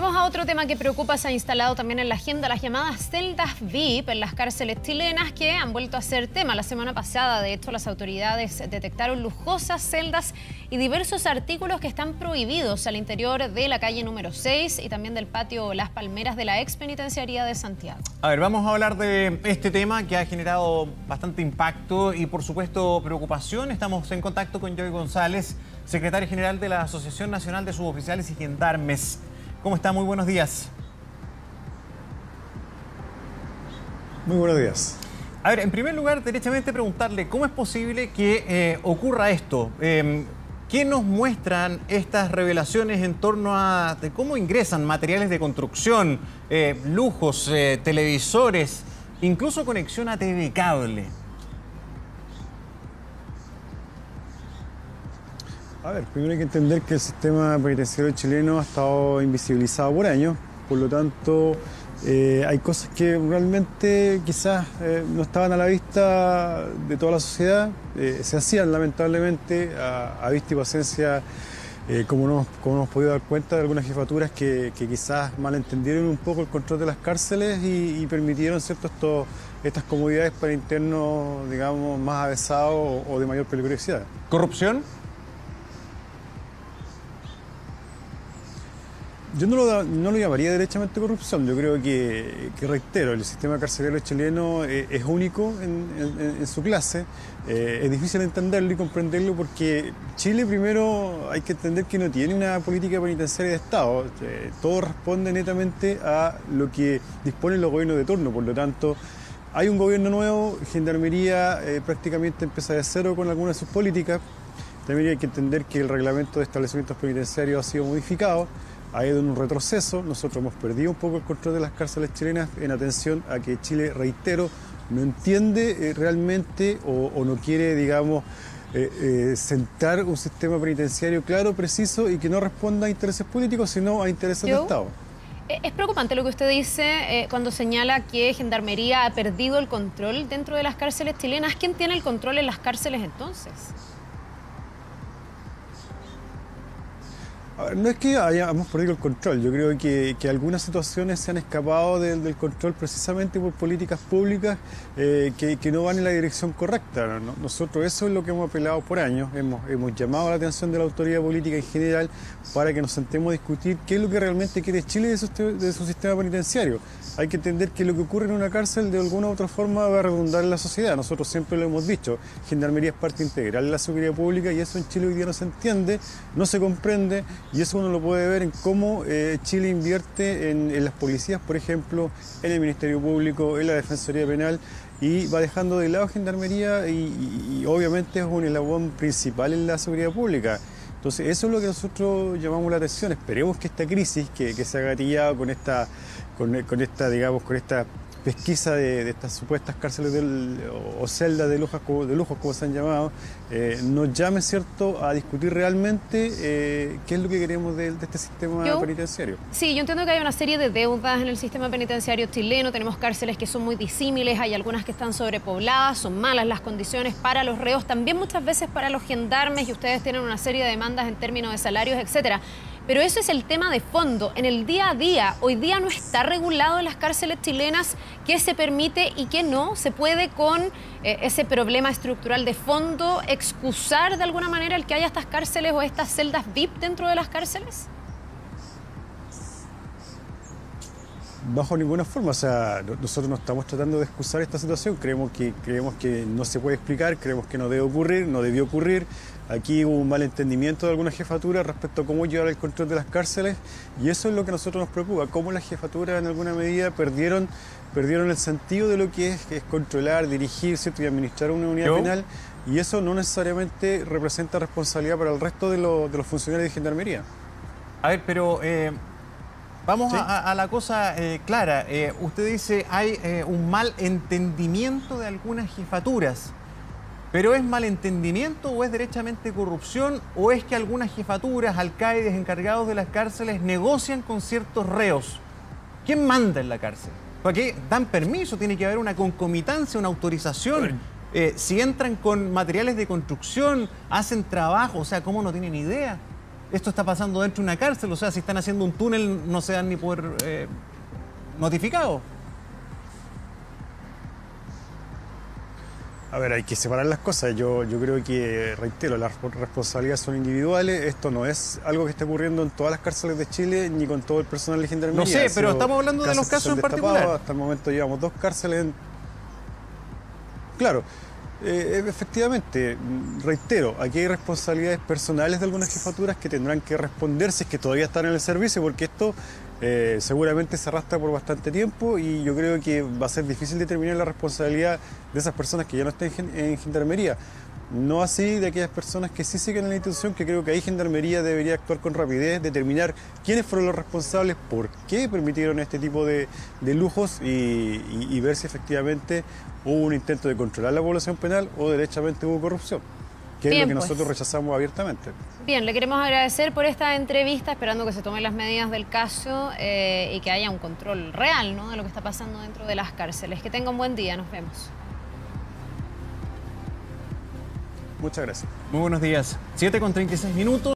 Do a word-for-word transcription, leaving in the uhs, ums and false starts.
Vamos a otro tema que preocupa, se ha instalado también en la agenda, las llamadas celdas V I P en las cárceles chilenas que han vuelto a ser tema. La semana pasada, de hecho, las autoridades detectaron lujosas celdas y diversos artículos que están prohibidos al interior de la calle número seis y también del patio Las Palmeras de la Ex Penitenciaría de Santiago. A ver, vamos a hablar de este tema que ha generado bastante impacto y, por supuesto, preocupación. Estamos en contacto con Joey González, secretario general de la Asociación Nacional de Suboficiales y Gendarmes. ¿Cómo está? Muy buenos días. Muy buenos días. A ver, en primer lugar, derechamente preguntarle, ¿cómo es posible que eh, ocurra esto? Eh, ¿Qué nos muestran estas revelaciones en torno a de cómo ingresan materiales de construcción, eh, lujos, eh, televisores, incluso conexión a T V cable? A ver, primero hay que entender que el sistema penitenciario chileno ha estado invisibilizado por años, por lo tanto eh, hay cosas que realmente quizás eh, no estaban a la vista de toda la sociedad, eh, se hacían lamentablemente a, a vista y paciencia, eh, como, no, como hemos podido dar cuenta de algunas jefaturas que, que quizás malentendieron un poco el control de las cárceles y, y permitieron cierto, estos, estas comodidades para internos, digamos, más avesados o, o de mayor peligrosidad. ¿Corrupción? Yo no lo, no lo llamaría derechamente corrupción. Yo creo que, que reitero, el sistema carcelario chileno es, es único en, en, en su clase. Eh, es difícil entenderlo y comprenderlo porque Chile, primero, hay que entender que no tiene una política penitenciaria de Estado. Eh, todo responde netamente a lo que disponen los gobiernos de turno. Por lo tanto, hay un gobierno nuevo, Gendarmería eh, prácticamente empieza de cero con algunas de sus políticas. También hay que entender que el reglamento de establecimientos penitenciarios ha sido modificado. Ha ido en un retroceso, nosotros hemos perdido un poco el control de las cárceles chilenas en atención a que Chile, reitero, no entiende eh, realmente o, o no quiere, digamos, eh, eh, sentar un sistema penitenciario claro, preciso y que no responda a intereses políticos, sino a intereses del Estado. Es preocupante lo que usted dice eh, cuando señala que Gendarmería ha perdido el control dentro de las cárceles chilenas. ¿Quién tiene el control en las cárceles entonces? No es que hayamos perdido el control, yo creo que, que algunas situaciones se han escapado del, del control precisamente por políticas públicas eh, que, que no van en la dirección correcta, ¿no? Nosotros eso es lo que hemos apelado por años, hemos, hemos llamado la atención de la autoridad política en general para que nos sentemos a discutir qué es lo que realmente quiere Chile de su, de su sistema penitenciario. Hay que entender que lo que ocurre en una cárcel de alguna u otra forma va a redundar en la sociedad, nosotros siempre lo hemos dicho, Gendarmería es parte integral de la seguridad pública y eso en Chile hoy día no se entiende, no se comprende. Y eso uno lo puede ver en cómo eh, Chile invierte en, en las policías, por ejemplo, en el Ministerio Público, en la Defensoría Penal, y va dejando de lado Gendarmería y, y, y obviamente es un eslabón principal en la seguridad pública. Entonces eso es lo que nosotros llamamos la atención. Esperemos que esta crisis que, que se ha gatillado con esta, con, con esta, digamos, con esta pesquisa de, de estas supuestas cárceles del, o, o celdas de lujos, de lujos como se han llamado, eh, nos llame, ¿cierto?, a discutir realmente eh, qué es lo que queremos de, de este sistema yo, penitenciario. Sí, yo entiendo que hay una serie de deudas en el sistema penitenciario chileno, tenemos cárceles que son muy disímiles, hay algunas que están sobrepobladas, son malas las condiciones para los reos, también muchas veces para los gendarmes, y ustedes tienen una serie de demandas en términos de salarios, etcétera. Pero eso es el tema de fondo. En el día a día, hoy día no está regulado en las cárceles chilenas qué se permite y qué no. ¿Se puede con eh, ese problema estructural de fondo excusar de alguna manera el que haya estas cárceles o estas celdas V I P dentro de las cárceles? Bajo ninguna forma, o sea, nosotros no estamos tratando de excusar esta situación, creemos que, creemos que no se puede explicar, creemos que no debe ocurrir, no debió ocurrir. Aquí hubo un malentendimiento de algunas jefaturas respecto a cómo llevar el control de las cárceles y eso es lo que a nosotros nos preocupa, cómo las jefaturas en alguna medida perdieron, perdieron el sentido de lo que es, que es controlar, dirigir, ¿cierto?, y administrar una unidad penal. Y eso no necesariamente representa responsabilidad para el resto de, lo, de los funcionarios de Gendarmería. A ver, pero... Eh... Vamos ¿Sí? a, a la cosa eh, clara. Eh, usted dice hay eh, un mal entendimiento de algunas jefaturas, pero ¿es malentendimiento o es derechamente corrupción o es que algunas jefaturas, alcaides, encargados de las cárceles negocian con ciertos reos? ¿Quién manda en la cárcel? Porque dan permiso, tiene que haber una concomitancia, una autorización. Eh, si entran con materiales de construcción, hacen trabajo, o sea, ¿cómo no tienen idea? esto está pasando dentro de una cárcel, o sea, si están haciendo un túnel no se dan ni por eh, notificados. A ver, hay que separar las cosas. Yo, yo creo que, reitero, las responsabilidades son individuales. Esto no es algo que esté ocurriendo en todas las cárceles de Chile ni con todo el personal de gendarmería. No sé, pero estamos hablando de los casos en particular. Hasta el momento llevamos dos cárceles en... Claro, eh, efectivamente, reitero, aquí hay responsabilidades personales de algunas jefaturas que tendrán que responderse, es que todavía están en el servicio, porque esto... Eh, seguramente se arrastra por bastante tiempo y yo creo que va a ser difícil determinar la responsabilidad de esas personas que ya no estén en gendarmería. No así de aquellas personas que sí siguen en la institución, que creo que ahí gendarmería debería actuar con rapidez, determinar quiénes fueron los responsables, por qué permitieron este tipo de, de lujos y, y, y ver si efectivamente hubo un intento de controlar la población penal o derechamente hubo corrupción. Que Bien, es lo que pues. nosotros rechazamos abiertamente. Bien, le queremos agradecer por esta entrevista, esperando que se tomen las medidas del caso eh, y que haya un control real, ¿no?, de lo que está pasando dentro de las cárceles. Que tenga un buen día, nos vemos. Muchas gracias. Muy buenos días. siete con treinta y seis minutos.